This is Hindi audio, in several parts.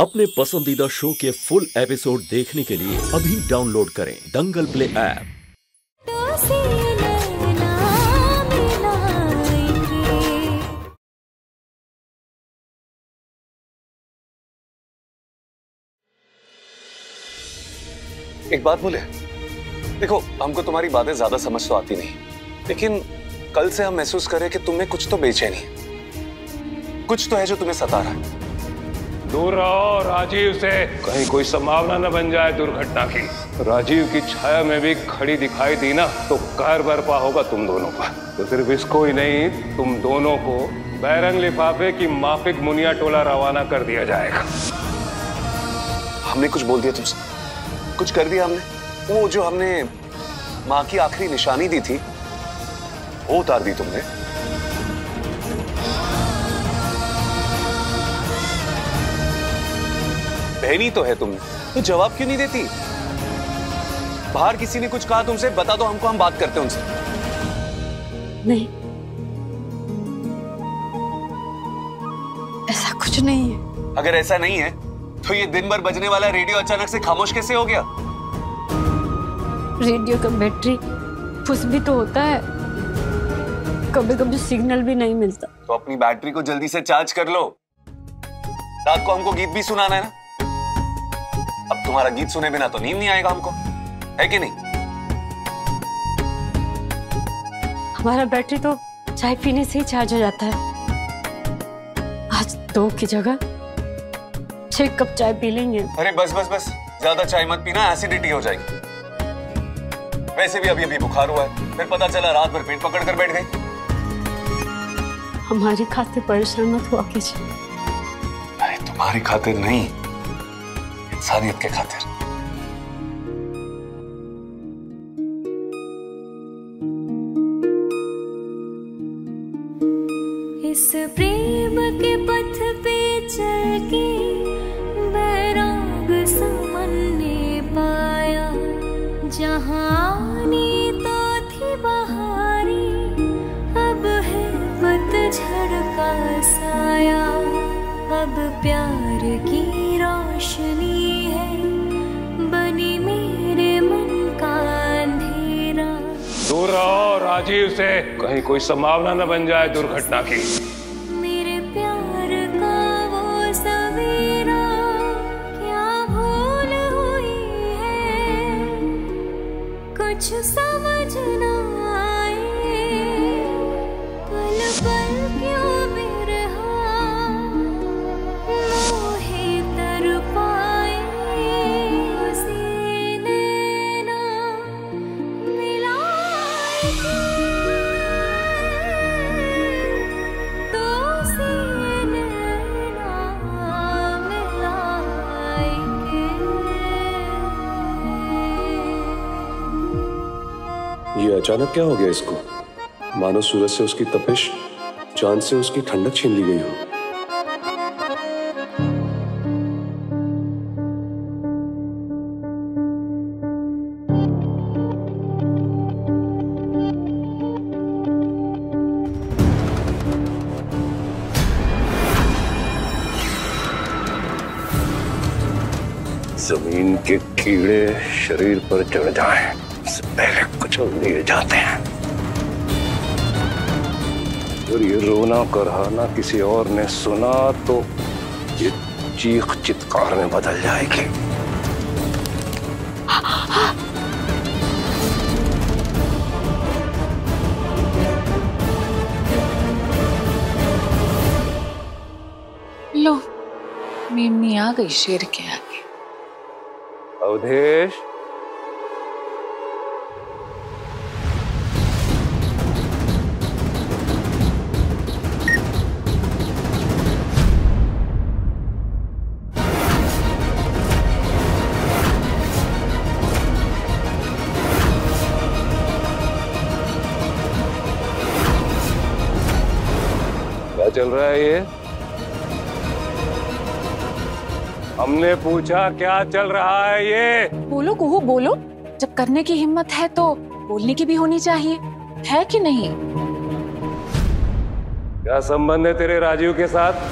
अपने पसंदीदा शो के फुल एपिसोड देखने के लिए अभी डाउनलोड करें दंगल प्ले ऐप। एक बात बोले, देखो हमको तुम्हारी बातें ज्यादा समझ तो आती नहीं, लेकिन कल से हम महसूस करें कि तुम्हें कुछ तो बेचैनी है, कुछ तो है जो तुम्हें सता रहा है। दूर रहो राजीव से, कहीं कोई संभावना न बन जाए दुर्घटना की। राजीव की छाया में भी खड़ी दिखाई दी ना तो कहर बरपा होगा तुम दोनों का। तो सिर्फ इसको ही नहीं, तुम दोनों को बैरंग लिफाफे की माफिक मुनिया टोला रवाना कर दिया जाएगा। हमने कुछ बोल दिया तुमसे, कुछ कर दिया हमने। वो जो हमने माँ की आखिरी निशानी दी थी वो उतार दी तुमने। बहनी तो है तुमने, तो जवाब क्यों नहीं देती? बाहर किसी ने कुछ कहा तुमसे, बता दो हमको, हम बात करते उनसे। नहीं, ऐसा कुछ नहीं है। अगर ऐसा नहीं है तो ये दिन भर बजने वाला रेडियो अचानक से खामोश कैसे हो गया? रेडियो का बैटरी फुस भी तो होता है, कभी कभी सिग्नल भी नहीं मिलता। तो अपनी बैटरी को जल्दी से चार्ज कर लो। रात को हमको गीत भी सुनाना है ना। अब तुम्हारा गीत सुने बिना तो नींद नहीं आएगा हमको, है कि नहीं? हमारा बैटरी तो चाय पीने से ही चार्ज हो जाता है। आज 2 की जगह 6 कप चाय पी लेंगे। अरे बस बस बस, ज्यादा चाय मत पीना, एसिडिटी हो जाएगी। वैसे भी अभी अभी बुखार हुआ है, फिर पता चला रात भर पेट पकड़ कर बैठ गई। हमारी खातिर परेशान मत हुआ कीजिए। अरे तुम्हारी खातिर नहीं, इंसानियत के खातिर। इस प्रेम के पथ पे चल के बैराग समन ने पाया, जहानी तो थी बहारी, अब है पतझड़ का साया। अब प्यार की रोशनी है बनी मेरे मन का अंधेरा। दूर रहो राजीव से, कहीं कोई संभावना न बन जाए दुर्घटना की। मेरे प्यार का वो सवेरा, क्या भूल हुई है, कुछ समझ न आए, पल पल क्यों अचानक क्या हो गया इसको? मानो सूरज से उसकी तपिश, चांद से उसकी ठंडक छीन ली गई हो। जमीन के कीड़े शरीर पर चढ़ जाएं, पहले कुछ लिए जाते हैं। और ये रोना कराना किसी और ने सुना तो ये चीख चित्कार में बदल जाएगी। लो, मिम्मी आ गई शेर के आगे। अवधेश, चल रहा है ये? हमने पूछा क्या चल रहा है ये? बोलो कुहू बोलो, जब करने की हिम्मत है तो बोलने की भी होनी चाहिए, है कि नहीं? क्या संबंध है तेरे राजीव के साथ?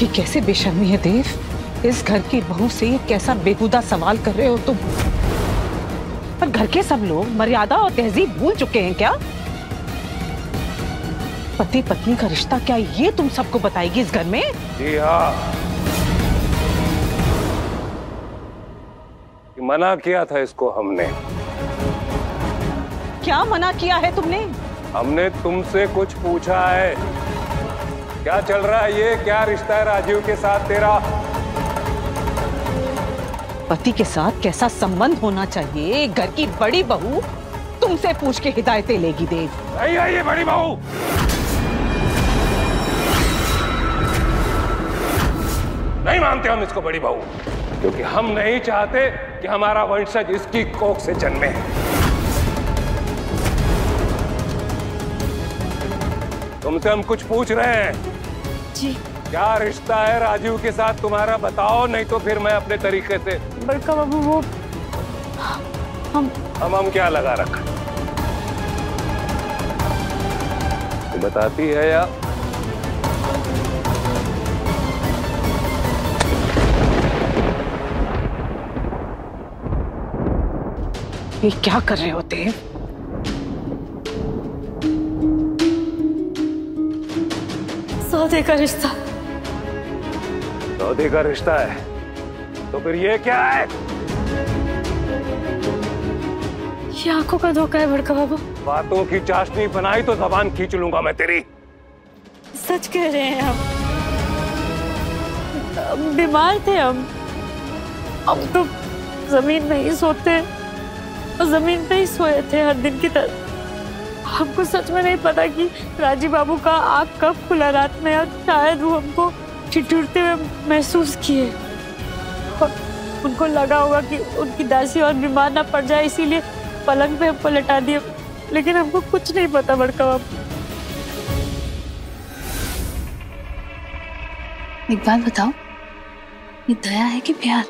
ये कैसे बेशर्मी है देव, इस घर की बहू से ये कैसा बेहुदा सवाल कर रहे हो तुम? पर घर के सब लोग मर्यादा और तहजीब भूल चुके हैं क्या? पति पत्नी का रिश्ता क्या ये तुम सबको बताएगी इस घर में? जी हाँ, मना किया था इसको हमने। क्या मना किया है तुमने? हमने तुमसे कुछ पूछा है, क्या चल रहा है ये, क्या रिश्ता है राजीव के साथ तेरा? पति के साथ कैसा संबंध होना चाहिए घर की बड़ी बहू तुमसे पूछ के हिदायतें लेगी देव। नहीं है ये बड़ी बहू। नहीं मानते हम इसको बड़ी बहू, क्योंकि हम नहीं चाहते कि हमारा वंशज इसकी कोख से जन्मे। तुमसे हम कुछ पूछ रहे हैं जी। क्या रिश्ता है राजीव के साथ तुम्हारा, बताओ, नहीं तो फिर मैं अपने तरीके से। बड़का बाबू वो हम क्या लगा रखा है? तो बताती है या ये क्या कर रहे होते हैं? सौदे का रिश्ता। सौदे का रिश्ता है तो फिर ये क्या है? ये आंखों का धोखा है बड़का बाबू। बातों की चाशनी बनाई तो जबान खींच लूंगा मैं तेरी। सच कह रहे हैं हम। बीमार थे हम। अब तो जमीन नहीं सोते, जमीन पे ही सोए थे हर दिन की तरह। हमको सच में नहीं पता कि राजीव बाबू का आग कब खुला रात में, और शायद वो हमको ठिठुरते हुए महसूस किए और उनको लगा होगा कि उनकी दासी और बीमार ना पड़ जाए, इसीलिए पलंग पे हमको लटा दिए। लेकिन हमको कुछ नहीं पता बड़का बाबू। एक बात बताओ, ये दया है कि प्यार?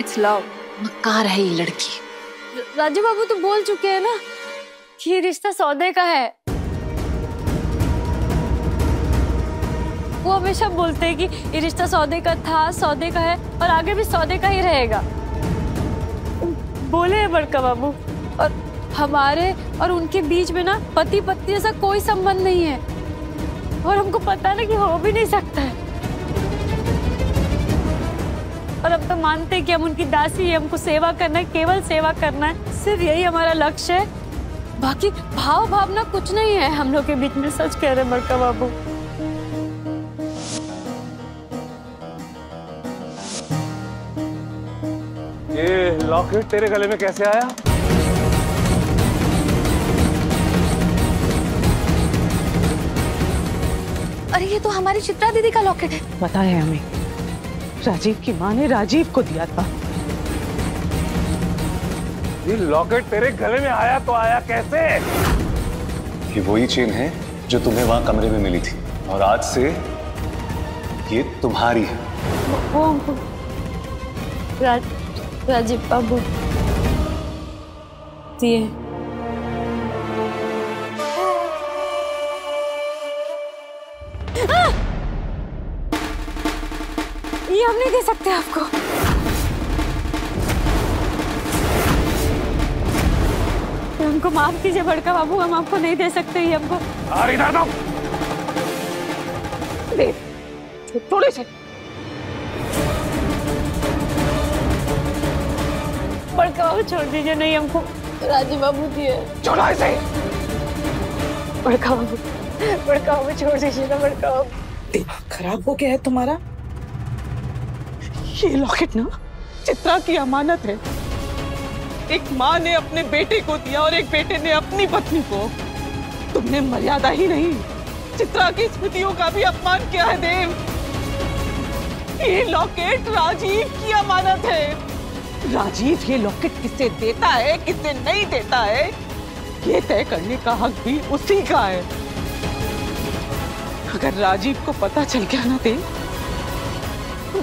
It's love. मक्कार है ये लड़की। राजीव बाबू तो बोल चुके हैं ना कि रिश्ता सौदे का है। वो हमेशा बोलते हैं कि ये रिश्ता सौदे का था, सौदे का है और आगे भी सौदे का ही रहेगा। बोले हैं बड़का बाबू। और हमारे और उनके बीच में ना पति पत्नी ऐसा कोई संबंध नहीं है, और हमको पता ना कि हो भी नहीं सकता है। और अब तो मानते हैं कि हम उनकी दासी है, हमको सेवा करना है, केवल सेवा करना है, सिर्फ यही हमारा लक्ष्य है। बाकी भाव भावना कुछ नहीं है हम लोग के बीच में। सच कह रहे बड़का बाबू। ये लॉकेट तेरे गले में कैसे आया? अरे ये तो हमारी चित्रा दीदी का लॉकेट है। बताया हमें, राजीव की माँ ने राजीव को दिया था। ये लॉकेट तेरे गले में आया तो आया कैसे? ये वही चेन है जो तुम्हें वहां कमरे में मिली थी, और आज से ये तुम्हारी है। राजीव बाबू दिए। ये हम नहीं दे सकते आपको। तो हमको माफ कीजिए बड़का बाबू, हम आपको नहीं दे सकते। ये हमको इधर दो। थोड़े से बड़का बाबू छोड़ दीजिए। नहीं, हमको राजीव बाबू दिए। छोड़ो इसे। बड़का बाबू छोड़ दीजिए ना बड़का बाबू। खराब हो गया है तुम्हारा। ये लॉकेट ना चित्रा की अमानत है। एक माँ ने अपने बेटे को दिया और एक बेटे ने अपनी पत्नी को। तुमने मर्यादा ही नहीं, चित्रा की स्मृतियों का भी अपमान किया है देव। ये लॉकेट राजीव की अमानत है। राजीव ये लॉकेट किसे देता है, किसे नहीं देता है, ये तय करने का हक भी उसी का है। अगर राजीव को पता चल गया ना देव,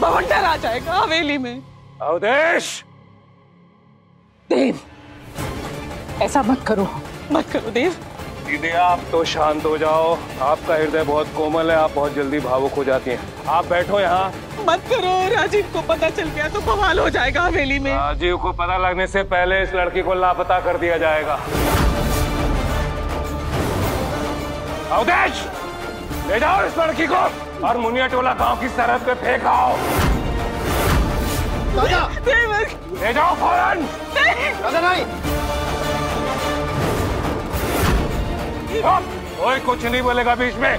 बवंडर आ जाएगा हवेली में। अवधेश देव, ऐसा मत करो देव। दीदी आप तो शांत हो जाओ, आपका हृदय बहुत कोमल है, आप बहुत जल्दी भावुक हो जाती हैं। आप बैठो यहाँ। मत करो, राजीव को पता चल गया तो बवाल हो जाएगा हवेली में। राजीव को पता लगने से पहले इस लड़की को लापता कर दिया जाएगा। अवधेश, ले जाओ इस लड़की को और मुनिया टोला गाँव की सरहद पे फेंक आओ। ले जाओ फौरन। नहीं। ओए कुछ नहीं बोलेगा बीच में।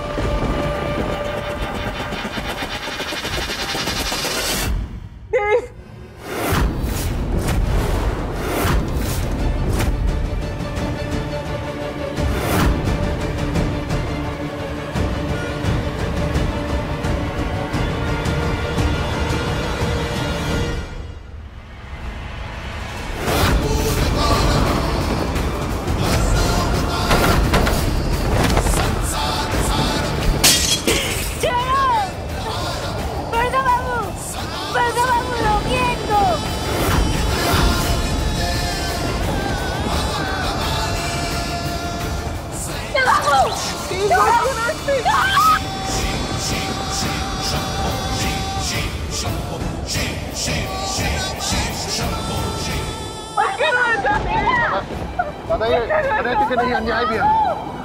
नहीं अन्याय भी है,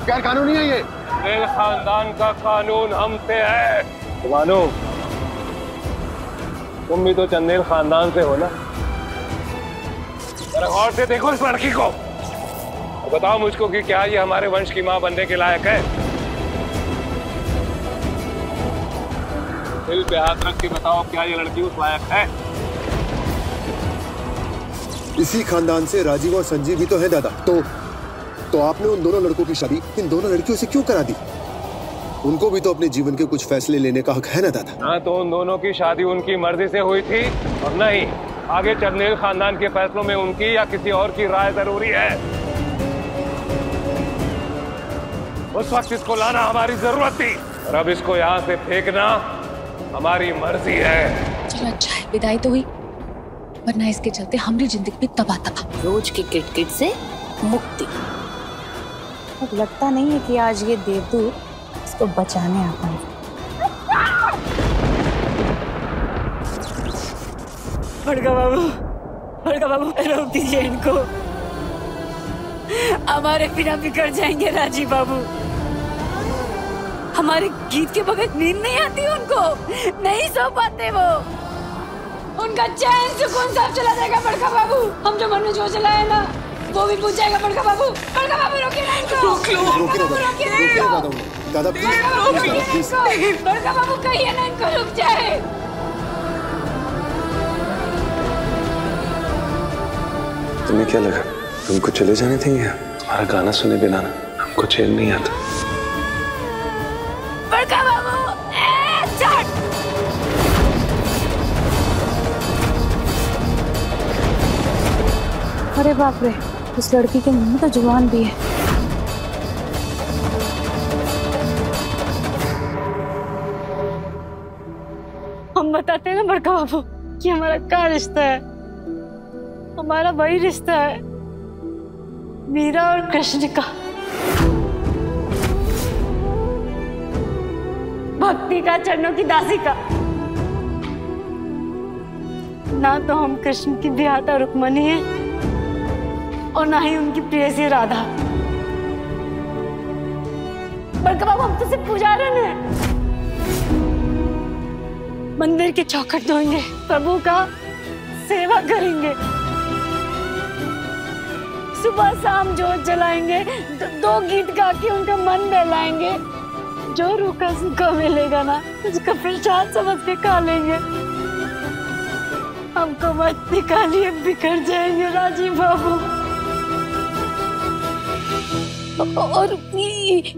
गैर कानूनी है ये। रेल खानदान का कानून हम पे है। बानो, तुम भी तो चंदेल खानदान से हो ना? जरा गौर से देखो इस लड़की को, बताओ मुझको कि क्या ये हमारे वंश की मां बनने के लायक है? दिल पे हाथ रख के बताओ क्या ये लड़की उस लायक है? इसी खानदान से राजीव और संजीव भी तो है दादा। तो आपने उन दोनों लड़कों की शादी इन दोनों लड़कियों से क्यों करा दी? उनको भी तो अपने जीवन के कुछ फैसले लेने का हक है ना दादा? हाँ, तो उन दोनों की शादी उनकी मर्जी से हुई थी और नहीं, आगे चंदेल खानदान के फैसलों में उनकी या किसी और की राय जरूरी है। उस वक्त इसको लाना हमारी जरूरत थी और अब इसको यहाँ से फेंकना हमारी मर्जी है। चलो अच्छा है विदाई तो हुई, वरना इसके चलते हमारी जिंदगी भी तबाह तबाह। रोज की किटकिट से मुक्ति। लगता नहीं है कि आज ये देवदूत इसको बचाने आ पाए। भड़का बाबू रोक दीजिए इनको, हमारे बिना बिगड़ जाएंगे राजीव बाबू। हमारे गीत के बगैर नींद नहीं आती उनको, नहीं सो पाते वो, उनका चैन सुकून सब चला जाएगा। भड़का बाबू, हम जो मन में जो चलाए ना वो भी पूछ जाएगा। बड़का बाबू रोकिए ना इनको। बड़का बाबू कहिए ना इनको रुक जाए। तुम्हें क्या लगा तुमको चले जाने थे यहाँ? तुम्हारा गाना सुने बिना ना हमको चैन नहीं आता। बड़का बाबू अरे बाप रे, उस लड़की के मुंह में तो जुबान भी है। हम बताते हैं ना बड़का बाबू कि हमारा क्या रिश्ता है। हमारा वही रिश्ता है मीरा और कृष्ण का, भक्ति का, चरणों की दासी का। ना तो हम कृष्ण की बिहाता रुक्मणी है और ना ही उनकी प्रिय से राधा। बड़का बाबू हम तो सिर्फ पुजारन हैं। मंदिर की चौखट धोएंगे, प्रभु का सेवा करेंगे, सुबह शाम जोत जलाएंगे, दो गीत गा के उनका मन बहलाएंगे। जो रूखा सूखा मिलेगा ना उसका प्रसाद समझ के खा लेंगे। हमको मत निकालिए, बिखर जाएंगे राजीव बाबू। और ये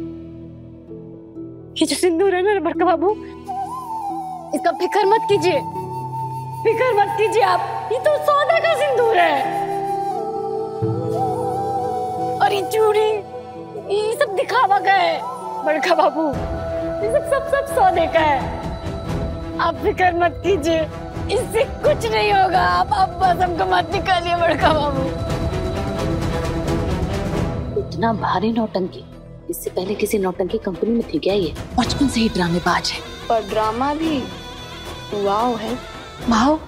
जो सिंदूर है ना बड़का बाबू, इसका फिक्र मत कीजिए, फिक्र मत कीजिए आप। ये तो सौदा का सिंदूर है। और ये चूड़ी, ये सब दिखावा का है बड़का बाबू, ये सब सौदे का है। आप फिक्र मत कीजिए, इससे कुछ नहीं होगा। आप बस हमको मत निकालिए बड़का बाबू। इतना भारी नौटंकी इससे पहले किसी नौटंकी कंपनी में थी क्या ये? बचपन से ही ड्रामेबाज है, पर ड्रामा भी वाव है। वाव?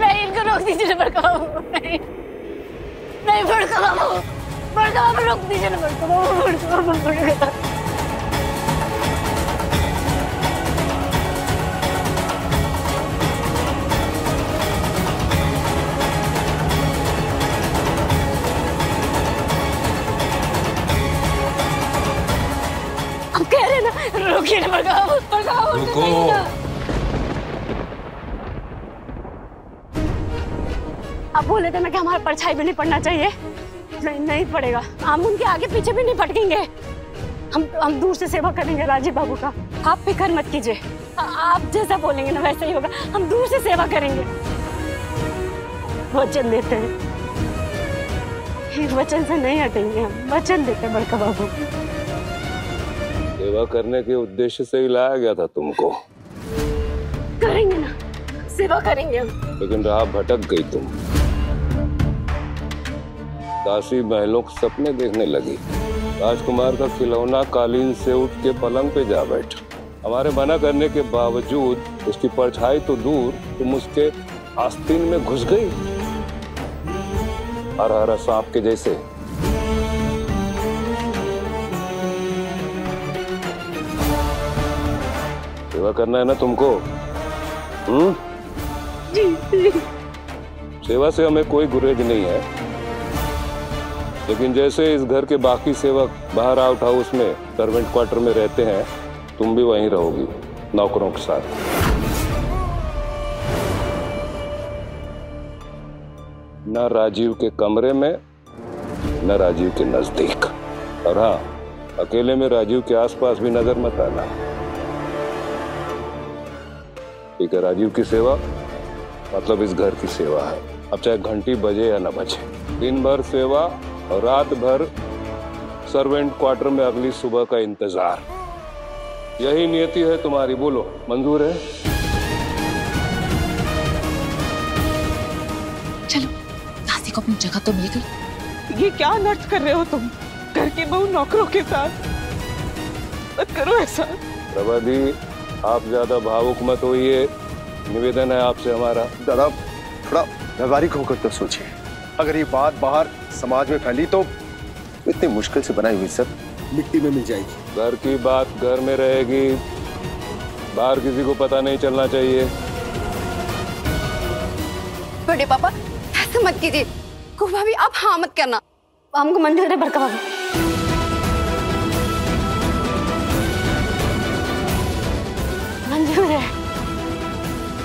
नहीं, इनको रोक दीजिए, नहीं बड़का बाबू, रोक दीजिए ना बड़का बाबू। रुको। आप बोल रहे थे ना कि हमारा परछाई भी नहीं पड़ना चाहिए। नहीं पड़ेगा, हम उनके आगे पीछे भी नहीं भटकेंगे। हम दूर से सेवा करेंगे राजीव बाबू का। आप फिक्र मत कीजिए, आप जैसा बोलेंगे ना वैसा ही होगा। हम दूर से सेवा करेंगे, वचन देते हैं। वचन से नहीं हटेंगे हम, वचन देते हैं बड़का बाबू। सेवा करने के उद्देश्य से ही लाया गया था तुमको। करेंगे ना, सेवा करेंगे हम। लेकिन राह भटक गई, तुम दासी महलों के सपने देखने लगी। राजकुमार का खिलौना कालीन से उठ के पलंग पे जा बैठा। हमारे मना करने के बावजूद उसकी परछाई तो दूर, तुम उसके आस्तीन में घुस गई, हरा हरा सांप के जैसे। सेवा करना है ना तुमको? सेवा से हमें कोई गुरेज नहीं है, लेकिन जैसे इस घर के बाकी सेवक बाहर आउट हाउस में सर्वेंट क्वार्टर में रहते हैं, तुम भी वहीं रहोगी नौकरों के साथ। ना राजीव के कमरे में, ना राजीव के नजदीक। और हाँ, अकेले में राजीव के आसपास भी नजर मत आना। ठीक है? राजीव की सेवा मतलब इस घर की सेवा है। अब चाहे घंटी बजे या ना बजे, दिन भर सेवा और रात भर सर्वेंट क्वार्टर में अगली सुबह का इंतजार। यही नियति है तुम्हारी, बोलो मंजूर है? चलो, दासी को अपनी जगह तो मिल गई। ये क्या अनर्थ कर रहे हो तुम, घर के बहू नौकरों के साथ? मत करो ऐसा। प्रभा दी, आप ज्यादा भावुक मत होइए, निवेदन है आपसे हमारा। दादा, थोड़ा व्यवहारिक होकर तो सोचिए। अगर ये बात बाहर समाज में फैली तो इतनी मुश्किल से बनाई हुई सब मिट्टी में मिल जाएगी। घर की बात घर में रहेगी, बाहर किसी को पता नहीं चलना चाहिए। बड़े पापा, ऐसा मत कीजिए। भाभी, आप हाँ मत करना, हमको मंजूर है बड़का बाबू।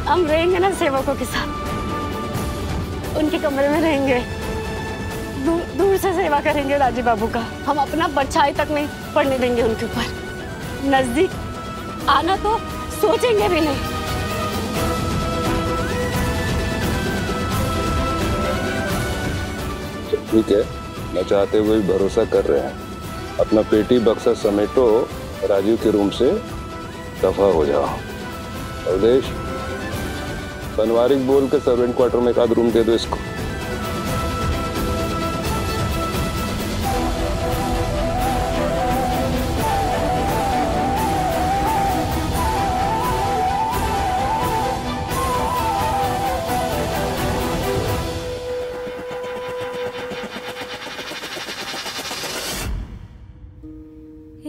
हम रहेंगे ना सेवकों के साथ, उनके कमरे में रहेंगे, दूर से सेवा करेंगे राजीव बाबू का। हम अपना परछाई तक नहीं पड़ने देंगे उनके ऊपर। नजदीक आना तो सोचेंगे भी नहीं। ठीक है, न चाहते हुए भरोसा कर रहे हैं। अपना पेटी बक्सा समेटो, राजीव के रूम से दफा हो जाओ। अवधेश, पारिवारिक बोल के सर्वेंट क्वार्टर में एक आध रूम दे दो इसको।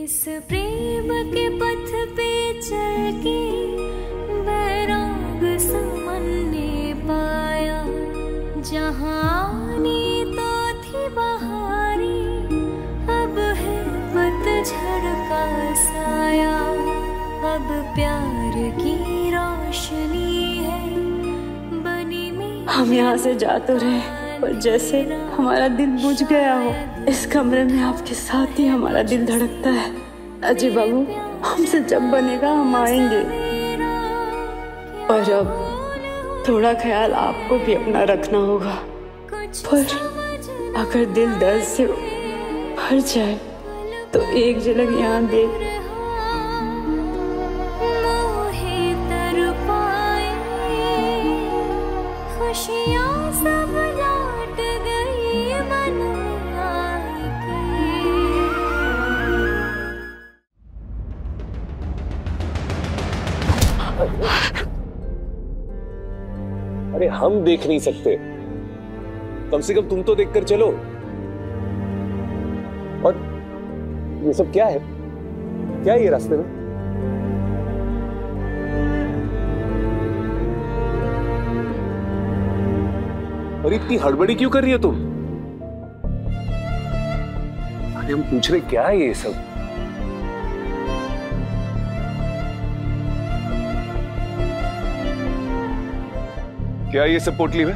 इस प्रेम के पथ पे चल के बैराग सुमन ने पाया, जहानी तो थी बहारी, अब है पतझड़ का साया। अब प्यार की रोशनी है बनी में। हम यहाँ से जा तो रहे, पर जैसे हमारा दिल बुझ गया हो, इस कमरे में आपके साथ ही हमारा दिल धड़कता है। अजय बाबू, हमसे जब बनेगा हम आएंगे, पर अब थोड़ा ख्याल आपको भी अपना रखना होगा। पर अगर दिल दर्द से भर जाए तो एक झलक यहाँ दे। अरे हम देख नहीं सकते, कम से कम तुम तो देखकर चलो। और ये सब क्या है? क्या है ये रास्ते में? और इतनी हड़बड़ी क्यों कर रही हो तुम? अरे हम पूछ रहे क्या है ये सब? क्या ये सब पोटली है?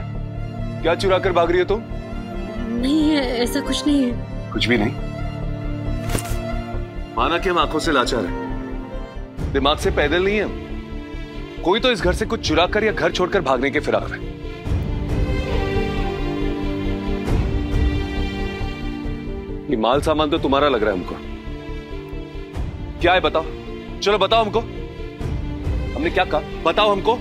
क्या चुरा कर भाग रही हो तुम? नहीं, ऐसा कुछ नहीं है। कुछ भी नहीं? माना कि हम आंखों से लाचार हैं, दिमाग से पैदल नहीं है। कोई तो इस घर से कुछ चुरा कर या घर छोड़कर भागने के फिराक में। ये माल सामान तो तुम्हारा लग रहा है हमको। क्या है बताओ, चलो बताओ हमको। हमने क्या कहा? बताओ हमको।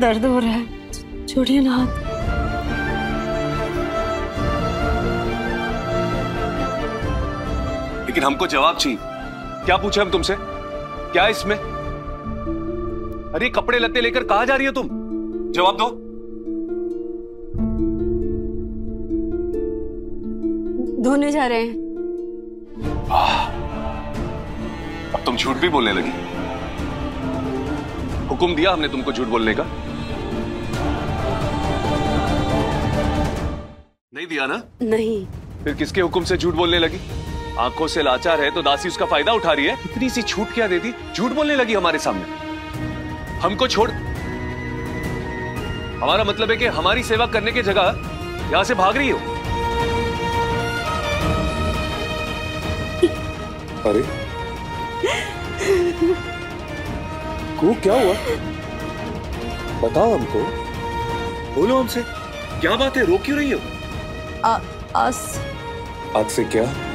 दर्द हो रहा है, छोड़िए ना हाथ। लेकिन हमको जवाब चाहिए। क्या पूछा हम तुमसे? क्या इसमें? अरे कपड़े लत्ते लेकर कहां जा रही हो तुम? जवाब दो। धोने जा रहे हैं। अब तुम झूठ भी बोलने लगी। हुक्म दिया हमने तुमको झूठ बोलने का? नहीं दिया ना? नहीं। फिर किसके हुक्म से झूठ बोलने लगी? आंखों से लाचार है तो दासी उसका फायदा उठा रही है। इतनी सी छूट क्या दे दी? झूठ बोलने लगी हमारे सामने। हमको छोड़। हमारा मतलब है कि हमारी सेवा करने की जगह यहां से भाग रही हो। अरे को क्या हुआ? बताओ हमको, बोलो हमसे। क्या बात है? रो क्यों रही हो? आज से क्या?